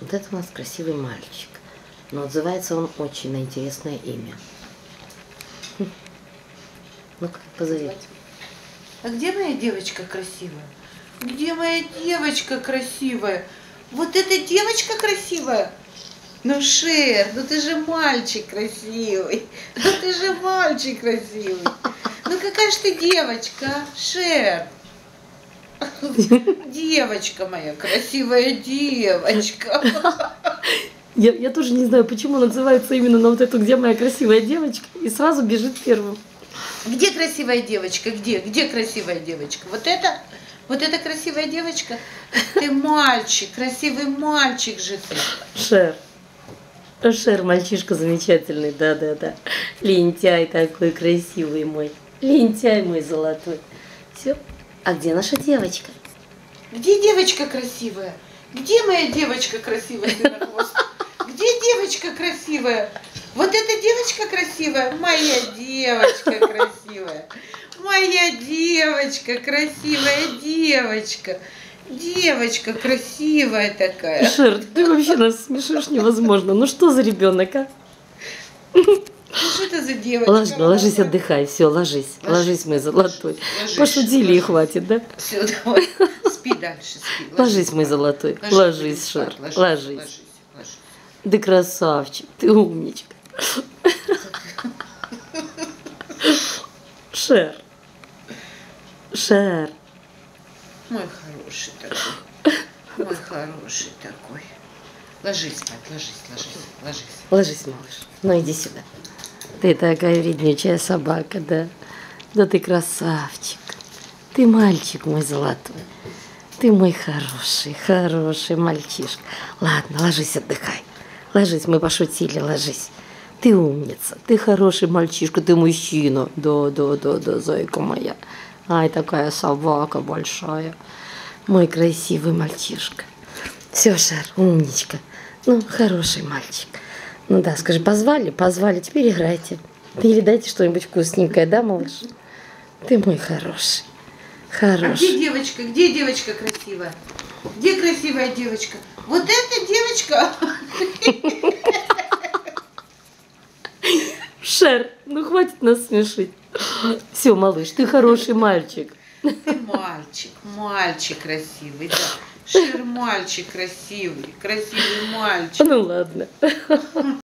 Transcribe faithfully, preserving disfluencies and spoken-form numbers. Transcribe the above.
Вот это у нас красивый мальчик. Но отзывается он очень на интересное имя. Ну-ка, позови. А где моя девочка красивая? Где моя девочка красивая? Вот эта девочка красивая? Ну, Шер, ну ты же мальчик красивый. Ну ты же мальчик красивый. Ну какая же ты девочка, Шер? Девочка моя, красивая девочка. Я, я тоже не знаю, почему он отзывается именно на вот эту «Где моя красивая девочка?» и сразу бежит первым. Где красивая девочка? Где? Где красивая девочка? Вот это? Вот это красивая девочка? Ты мальчик, красивый мальчик же ты. Шер. Шер, мальчишка замечательный, да-да-да. Лентяй такой красивый мой. Лентяй мой золотой. Все. А где наша девочка? Где девочка красивая? Где моя девочка красивая? Где девочка красивая? Вот эта девочка красивая? Моя девочка красивая. Моя девочка красивая девочка. Девочка красивая такая. Шер, ты вообще нас смешишь невозможно. Ну что за ребенок, а? Ну, что это за девочка? Лож, ложись, отдыхай, все, ложись, ложись, ложись мой золотой. Ложись, пошутили ложись, и хватит, да? Все, давай, спи дальше, спи. Ложись, ложись мой золотой, ложись, ложись Шер, ложись, ложись. Ложись, ложись. Ты красавчик, ты умничка. Шер, Шер. Мой хороший такой, мой хороший такой. Ложись, мать, ложись, ложись, ложись. Ложись, малыш, ну иди сюда. Ты такая вреднючая собака, да? Да ты красавчик. Ты мальчик мой золотой. Ты мой хороший, хороший мальчишка. Ладно, ложись, отдыхай. Ложись, мы пошутили, ложись. Ты умница, ты хороший мальчишка, ты мужчина. Да, да, да, да, зайка моя. Ай, такая собака большая. Мой красивый мальчишка. Все, Шер, умничка. Ну, хороший мальчик. Ну да, скажи, позвали? Позвали, теперь играйте. Или дайте что-нибудь вкусненькое, да, малыш? Ты мой хороший. Хороший. А где девочка? Где девочка красивая? Где красивая девочка? Вот эта девочка? Шер, ну хватит нас смешить. Все, малыш, ты хороший мальчик. Ты мальчик, мальчик красивый, да. Шер, мальчик красивый, красивый мальчик. Ну ладно.